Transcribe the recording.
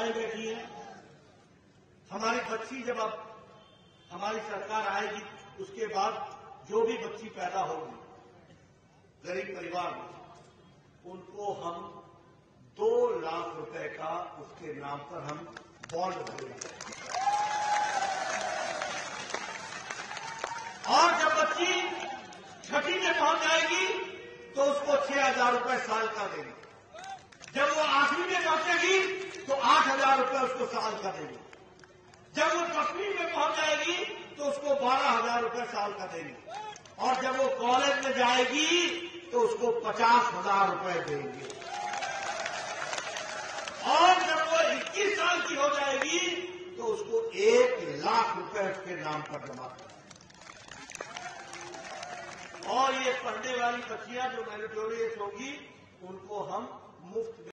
बैठी है। हमारी बच्ची जब अब हमारी सरकार आएगी उसके बाद जो भी बच्ची पैदा होगी गरीब परिवार में उनको हम 2 लाख रुपए का उसके नाम पर हम बॉन्ड भरेंगे और जब बच्ची छठी में पहुंच जाएगी तो उसको 6,000 रुपए साल का देंगे। जब वो 8वीं में पहुंचेगी तो 8,000 रुपए उसको साल का देंगे। जब वो 10वीं में पहुंच जाएगी तो उसको 12,000 रुपए साल का देंगे और जब वो कॉलेज में जाएगी तो उसको 50,000 रुपए देंगे और जब वो 21 साल की हो जाएगी तो उसको 1 लाख रुपए उसके नाम पर जमा करेंगे। और ये पढ़ने वाली बच्चियां जो मेरिटोरियस होगी उनको हम मुफ्त